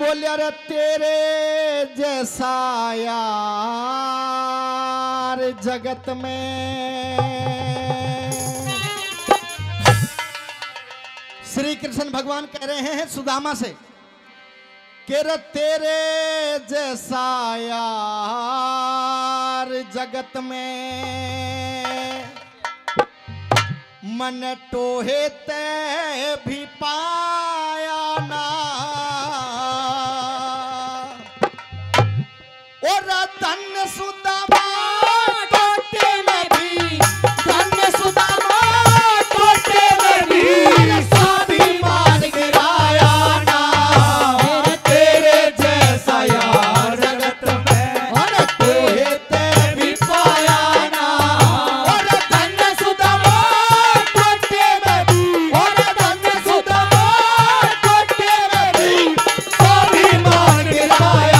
बोलिया रे तेरे जैसा यार जगत में। श्री कृष्ण भगवान कह रहे हैं सुदामा से कि रे तेरे जैसा यार जगत में, मन टोहे ते भी पाया ना, और धन सुदामा टोटे में भी, धन सुदामा टोटे में भी साधी मार गिराया ना। तेरे जैसा यार जगत में, और तोहे ते भी पाया ना, और धन सुदामा टोटे में भी, और धन सुदामा टोटे में भी साधी मार गिराया।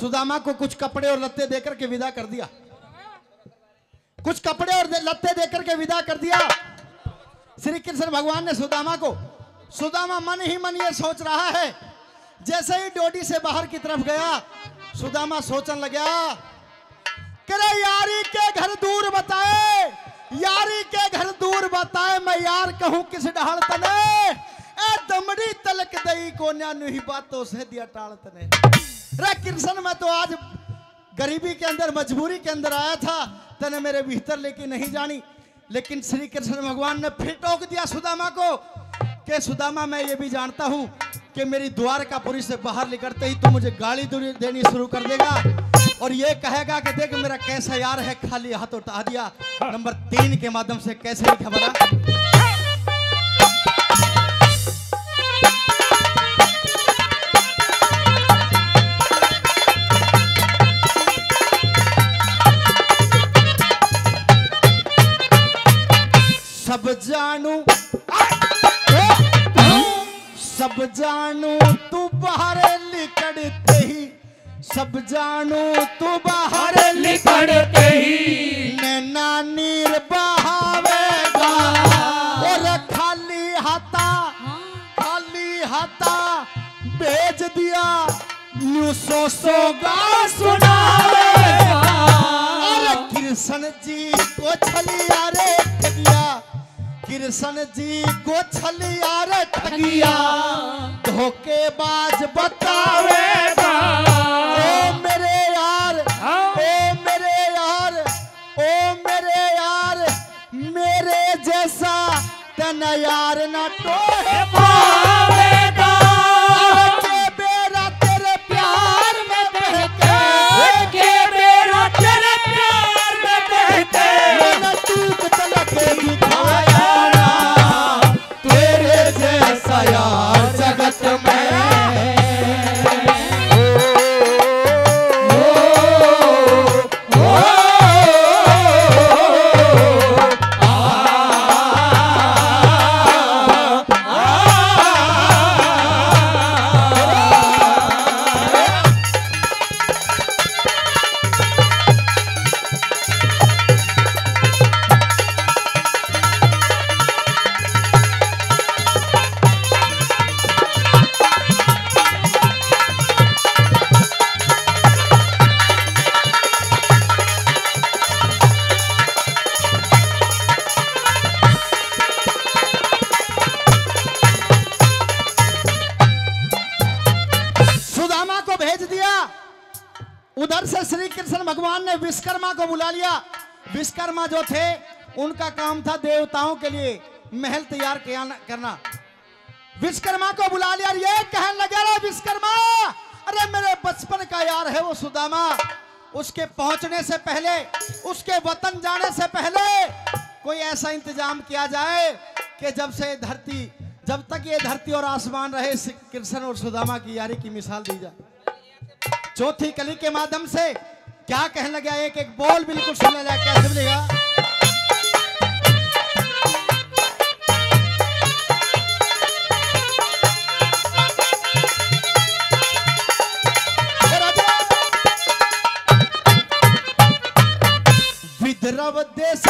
सुदामा को कुछ कपड़े और लत्ते देकर के विदा कर दिया, कुछ कपड़े और लत्ते देकर के विदा कर दिया। श्री कृष्ण भगवान ने सुदामा को सुदामा मन ही मन ये सोच रहा है। जैसे ही डोडी से बाहर की तरफ गया, सुदामा सोचने लगा, करे यारी के घर दूर बताए, यारी के घर दूर बताए, मैं यार कहूं किस डाल तने, ए दमड़ी तलक दई को न्यानुही बातों से दिया टाल तने। रे कृष्ण, मैं तो आज गरीबी के अंदर, मजबूरी के अंदर आया था, तने मेरे भीतर लेके नहीं जानी। लेकिन श्री कृष्ण भगवान ने फिर टोक दिया सुदामा को कि सुदामा, मैं ये भी जानता हूँ कि मेरी द्वारकापुरी से बाहर निकलते ही तू मुझे गाली देनी शुरू कर देगा और ये कहेगा कि देख मेरा कैसा यार है, खाली हाथ उठा दिया। नंबर 3 के माध्यम से कैसे लिखा बना, सब जानू तू बाहर निकलते ही, सब जानू तू बाहर निकलते ही, नैना नीर बहावेगा और खाली हाथा भेज दिया, न्यू सो गा सुनावेगा। और कृष्ण जी को छलिया रे ठगिया, कृष्ण जी को छलिया रे ठगिया, धोखेबाज बतावेगा। ओ मेरे यार मेरे जैसा तना यार ना टोहे पावेगा। उधर से श्री कृष्ण भगवान ने विश्वकर्मा को बुला लिया। विश्वकर्मा जो थे, उनका काम था देवताओं के लिए महल तैयार करना। विश्वकर्मा को बुला लिया, ये कहने लगा, रे विश्वकर्मा, अरे मेरे बचपन का यार है वो सुदामा, उसके पहुंचने से पहले, उसके वतन जाने से पहले कोई ऐसा इंतजाम किया जाए कि जब तक ये धरती और आसमान रहे, कृष्ण और सुदामा की यारी की मिसाल दी जाए। चौथी कली के माध्यम से क्या कहने लगा, एक एक बोल बिल्कुल सुनने लगा। कैसे बोलेगा, विद्रव देश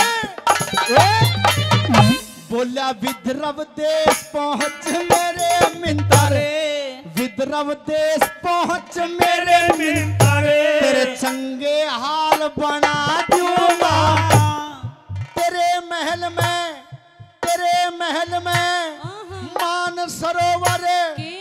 बोला, विद्रव देश पहुंच मेरे मिंतारे, विद्रव देश पहुंच मेरे मिंतारे, तेरे चंगे हाल बना दूंगा, तेरे महल में मान सरोवर